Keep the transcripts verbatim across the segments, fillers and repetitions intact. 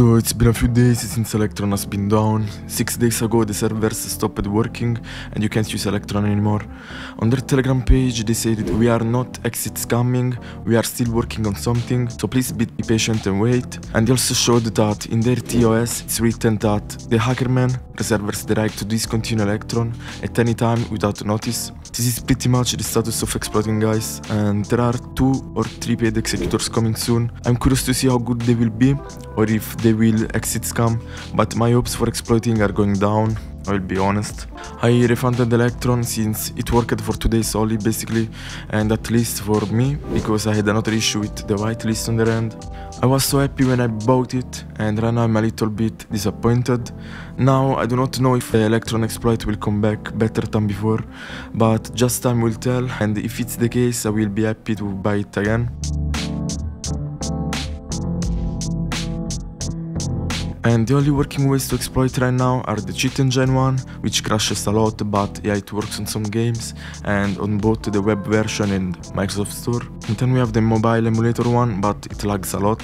So it's been a few days since Electron has been down. Six days ago the servers stopped working and you can't use Electron anymore. On their Telegram page they said we are not exits coming, we are still working on something, so please be patient and wait. And they also showed that in their T O S it's written that the hackerman reserves the right to discontinue Electron at any time without notice. This is pretty much the status of Exploiting guys, and there are two or three paid executors coming soon. I'm curious to see how good they will be or if they will exit scam, but my hopes for Exploiting are going down, I'll be honest. I refunded Electron since it worked for two days only basically, and at least for me, because I had another issue with the whitelist on their end. I was so happy when I bought it, and right now I'm a little bit disappointed. Now I do not know if the Electron exploit will come back better than before, but just time will tell, and if it's the case I will be happy to buy it again. And the only working ways to exploit right now are the cheat engine one, which crashes a lot, but yeah, it works on some games and on both the web version and Microsoft Store. And then we have the mobile emulator one, but it lags a lot.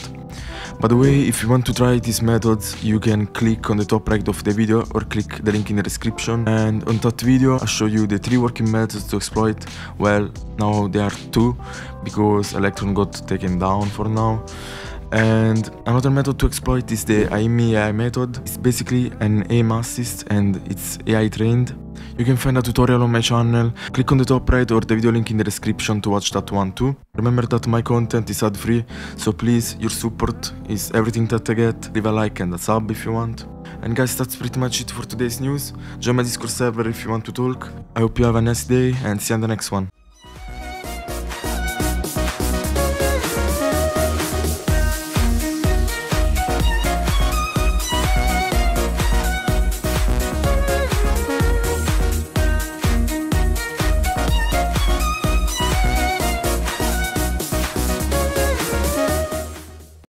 By the way, if you want to try these methods, you can click on the top right of the video or click the link in the description. And on that video, I show you the three working methods to exploit. Well, now there are two, because Electron got taken down for now. And another method to exploit is the Aimmy A I method. It's basically an aim assist and it's A I trained. You can find a tutorial on my channel, click on the top right or the video link in the description to watch that one too. Remember that my content is ad free, so please, your support is everything that I get. Leave a like and a sub if you want. And guys, that's pretty much it for today's news. Join my Discord server if you want to talk. I hope you have a nice day and see you on the next one.